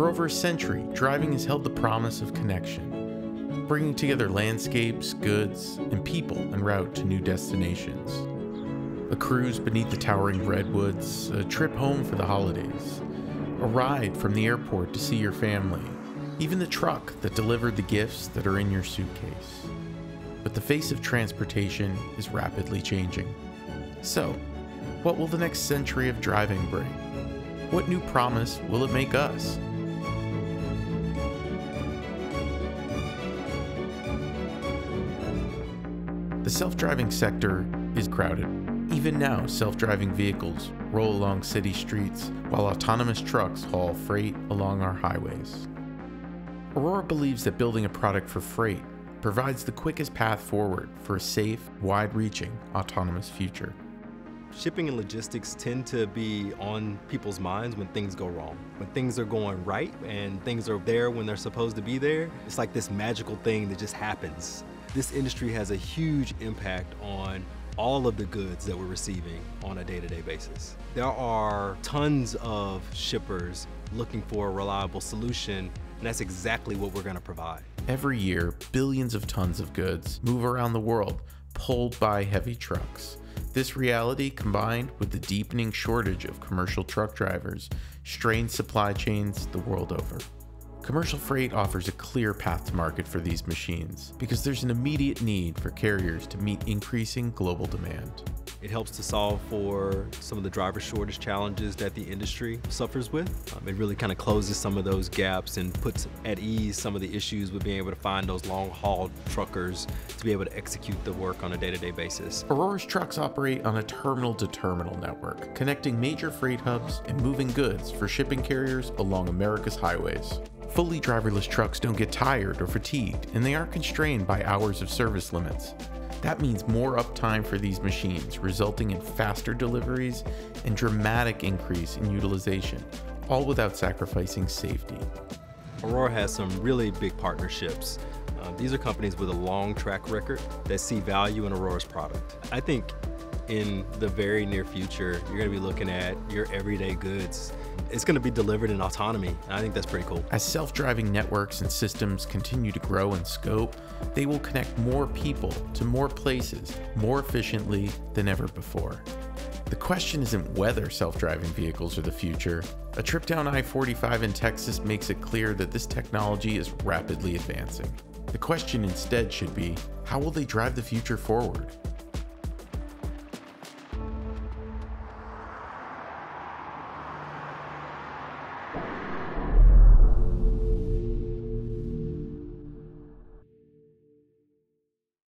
For over a century, driving has held the promise of connection, bringing together landscapes, goods, and people en route to new destinations. A cruise beneath the towering redwoods, a trip home for the holidays, a ride from the airport to see your family, even the truck that delivered the gifts that are in your suitcase. But the face of transportation is rapidly changing. So, what will the next century of driving bring? What new promise will it make us? The self-driving sector is crowded. Even now, self-driving vehicles roll along city streets while autonomous trucks haul freight along our highways. Aurora believes that building a product for freight provides the quickest path forward for a safe, wide-reaching, autonomous future. Shipping and logistics tend to be on people's minds when things go wrong. When things are going right and things are there when they're supposed to be there, it's like this magical thing that just happens. This industry has a huge impact on all of the goods that we're receiving on a day-to-day basis. There are tons of shippers looking for a reliable solution, and that's exactly what we're going to provide. Every year, billions of tons of goods move around the world, pulled by heavy trucks. This reality, combined with the deepening shortage of commercial truck drivers, strains supply chains the world over. Commercial freight offers a clear path to market for these machines because there's an immediate need for carriers to meet increasing global demand. It helps to solve for some of the driver shortage challenges that the industry suffers with. It really kind of closes some of those gaps and puts at ease some of the issues with being able to find those long-haul truckers to be able to execute the work on a day-to-day basis. Aurora's trucks operate on a terminal-to-terminal network, connecting major freight hubs and moving goods for shipping carriers along America's highways. Fully driverless trucks don't get tired or fatigued, and they aren't constrained by hours of service limits. That means more uptime for these machines, resulting in faster deliveries and dramatic increase in utilization, all without sacrificing safety. Aurora has some really big partnerships. These are companies with a long track record that see value in Aurora's product. I think in the very near future, you're going to be looking at your everyday goods. It's going to be delivered in autonomy, and I think that's pretty cool. As self-driving networks and systems continue to grow in scope, they will connect more people to more places more efficiently than ever before. The question isn't whether self-driving vehicles are the future. A trip down I-45 in Texas makes it clear that this technology is rapidly advancing. The question instead should be, how will they drive the future forward?